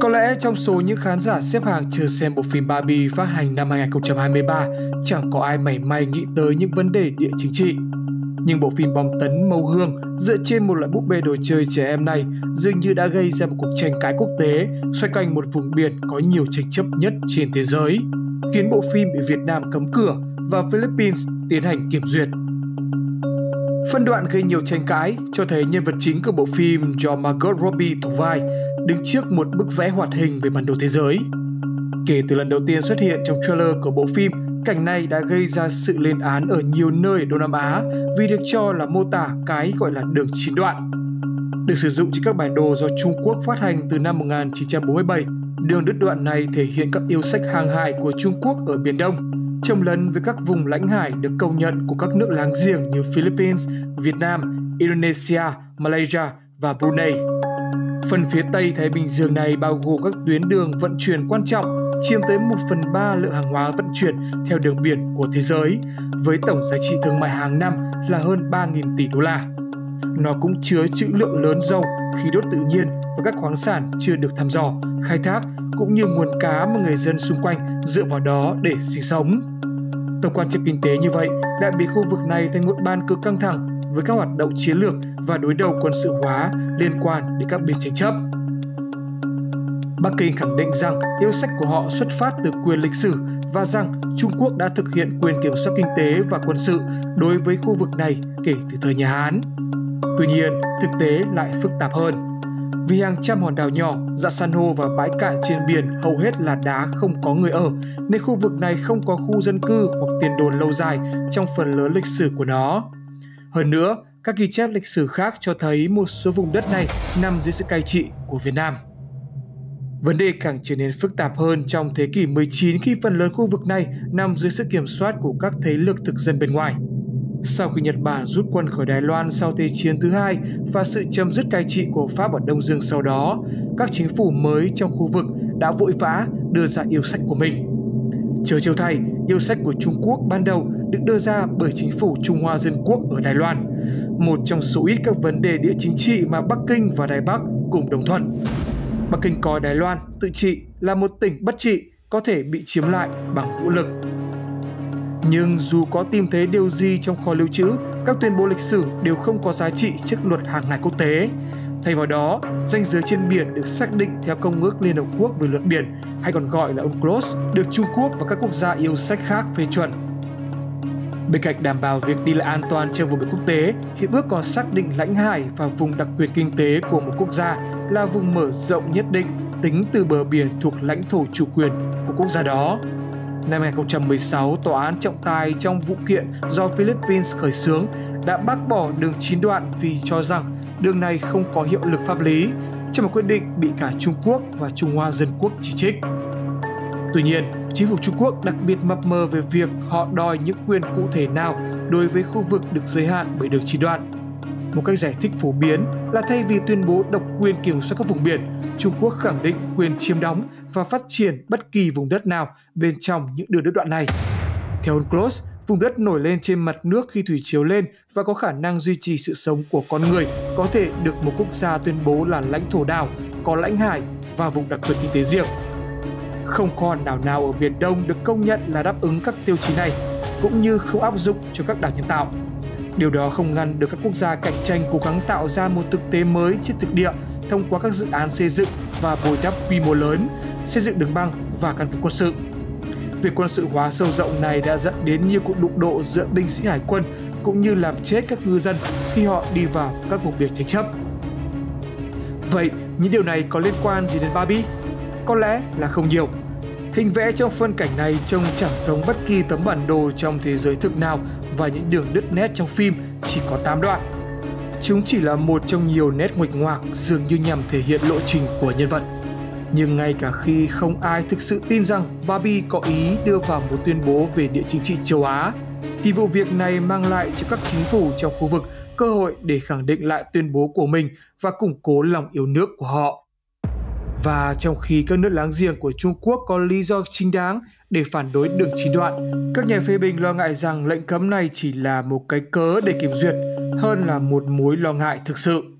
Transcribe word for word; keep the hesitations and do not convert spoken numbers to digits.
Có lẽ trong số những khán giả xếp hàng chờ xem bộ phim Barbie phát hành năm hai không hai ba, chẳng có ai mảy may nghĩ tới những vấn đề địa chính trị. Nhưng bộ phim bom tấn màu hương dựa trên một loại búp bê đồ chơi trẻ em này dường như đã gây ra một cuộc tranh cãi quốc tế xoay quanh một vùng biển có nhiều tranh chấp nhất trên thế giới, khiến bộ phim bị Việt Nam cấm cửa và Philippines tiến hành kiểm duyệt. Phân đoạn gây nhiều tranh cãi cho thấy nhân vật chính của bộ phim do Margot Robbie thủ vai đứng trước một bức vẽ hoạt hình về bản đồ thế giới. Kể từ lần đầu tiên xuất hiện trong trailer của bộ phim, cảnh này đã gây ra sự lên án ở nhiều nơi ở Đông Nam Á vì được cho là mô tả cái gọi là đường chín đoạn. Được sử dụng trên các bản đồ do Trung Quốc phát hành từ năm một nghìn chín trăm bốn mươi bảy, đường đứt đoạn này thể hiện các yêu sách hàng hải của Trung Quốc ở Biển Đông, chồng lấn với các vùng lãnh hải được công nhận của các nước láng giềng như Philippines, Việt Nam, Indonesia, Malaysia và Brunei. Phần phía Tây Thái Bình Dương này bao gồm các tuyến đường vận chuyển quan trọng, chiếm tới một phần ba lượng hàng hóa vận chuyển theo đường biển của thế giới, với tổng giá trị thương mại hàng năm là hơn ba nghìn tỷ đô la. Nó cũng chứa trữ lượng lớn dầu, khí đốt tự nhiên và các khoáng sản chưa được thăm dò, khai thác, cũng như nguồn cá mà người dân xung quanh dựa vào đó để sinh sống. Tầm quan trọng kinh tế như vậy đã biến khu vực này thành một ban cứ căng thẳng với các hoạt động chiến lược và đối đầu quân sự hóa liên quan đến các bên tranh chấp. Bắc Kinh khẳng định rằng yêu sách của họ xuất phát từ quyền lịch sử và rằng Trung Quốc đã thực hiện quyền kiểm soát kinh tế và quân sự đối với khu vực này kể từ thời nhà Hán. Tuy nhiên, thực tế lại phức tạp hơn. Vì hàng trăm hòn đảo nhỏ, dã san hô và bãi cạn trên biển hầu hết là đá không có người ở, nên khu vực này không có khu dân cư hoặc tiền đồn lâu dài trong phần lớn lịch sử của nó. Hơn nữa, các ghi chép lịch sử khác cho thấy một số vùng đất này nằm dưới sự cai trị của Việt Nam. Vấn đề càng trở nên phức tạp hơn trong thế kỷ mười chín khi phần lớn khu vực này nằm dưới sự kiểm soát của các thế lực thực dân bên ngoài. Sau khi Nhật Bản rút quân khỏi Đài Loan sau Thế chiến thứ hai và sự chấm dứt cai trị của Pháp ở Đông Dương sau đó, các chính phủ mới trong khu vực đã vội vã đưa ra yêu sách của mình. Chớ trêu thay, yêu sách của Trung Quốc ban đầu được đưa ra bởi chính phủ Trung Hoa Dân Quốc ở Đài Loan, một trong số ít các vấn đề địa chính trị mà Bắc Kinh và Đài Bắc cùng đồng thuận. Bắc Kinh coi Đài Loan tự trị là một tỉnh bất trị có thể bị chiếm lại bằng vũ lực. Nhưng dù có tìm thấy điều gì trong kho lưu trữ, các tuyên bố lịch sử đều không có giá trị trước luật hàng hải quốc tế. Thay vào đó, ranh giới trên biển được xác định theo Công ước Liên Hợp Quốc về luật biển, hay còn gọi là UNCLOS, được Trung Quốc và các quốc gia yêu sách khác phê chuẩn. Bên cạnh đảm bảo việc đi lại an toàn trên vùng biển quốc tế, hiệp ước còn xác định lãnh hải và vùng đặc quyền kinh tế của một quốc gia là vùng mở rộng nhất định tính từ bờ biển thuộc lãnh thổ chủ quyền của quốc gia đó. Năm hai không một sáu, Tòa án trọng tài trong vụ kiện do Philippines khởi xướng đã bác bỏ đường chín đoạn vì cho rằng đường này không có hiệu lực pháp lý, trong một quyết định bị cả Trung Quốc và Trung Hoa Dân Quốc chỉ trích. Tuy nhiên, chính phủ Trung Quốc đặc biệt mập mờ về việc họ đòi những quyền cụ thể nào đối với khu vực được giới hạn bởi đường chín đoạn. Một cách giải thích phổ biến là thay vì tuyên bố độc quyền kiểm soát các vùng biển, Trung Quốc khẳng định quyền chiếm đóng và phát triển bất kỳ vùng đất nào bên trong những đường đứt đoạn này. Theo UNCLOS, vùng đất nổi lên trên mặt nước khi thủy chiều lên và có khả năng duy trì sự sống của con người có thể được một quốc gia tuyên bố là lãnh thổ đảo, có lãnh hải và vùng đặc quyền kinh tế riêng. Không còn đảo nào ở Biển Đông được công nhận là đáp ứng các tiêu chí này, cũng như không áp dụng cho các đảo nhân tạo. Điều đó không ngăn được các quốc gia cạnh tranh cố gắng tạo ra một thực tế mới trên thực địa thông qua các dự án xây dựng và bồi đắp quy mô lớn, xây dựng đường băng và căn cứ quân sự. Việc quân sự hóa sâu rộng này đã dẫn đến nhiều cuộc đụng độ giữa binh sĩ hải quân cũng như làm chết các ngư dân khi họ đi vào các vùng biển tranh chấp. Vậy, những điều này có liên quan gì đến Barbie? Có lẽ là không nhiều. Hình vẽ trong phân cảnh này trông chẳng giống bất kỳ tấm bản đồ trong thế giới thực nào và những đường đứt nét trong phim chỉ có tám đoạn. Chúng chỉ là một trong nhiều nét nguệch ngoạc dường như nhằm thể hiện lộ trình của nhân vật. Nhưng ngay cả khi không ai thực sự tin rằng Barbie có ý đưa vào một tuyên bố về địa chính trị châu Á, thì vụ việc này mang lại cho các chính phủ trong khu vực cơ hội để khẳng định lại tuyên bố của mình và củng cố lòng yêu nước của họ. Và trong khi các nước láng giềng của Trung Quốc có lý do chính đáng để phản đối đường chín đoạn, các nhà phê bình lo ngại rằng lệnh cấm này chỉ là một cái cớ để kiểm duyệt hơn là một mối lo ngại thực sự.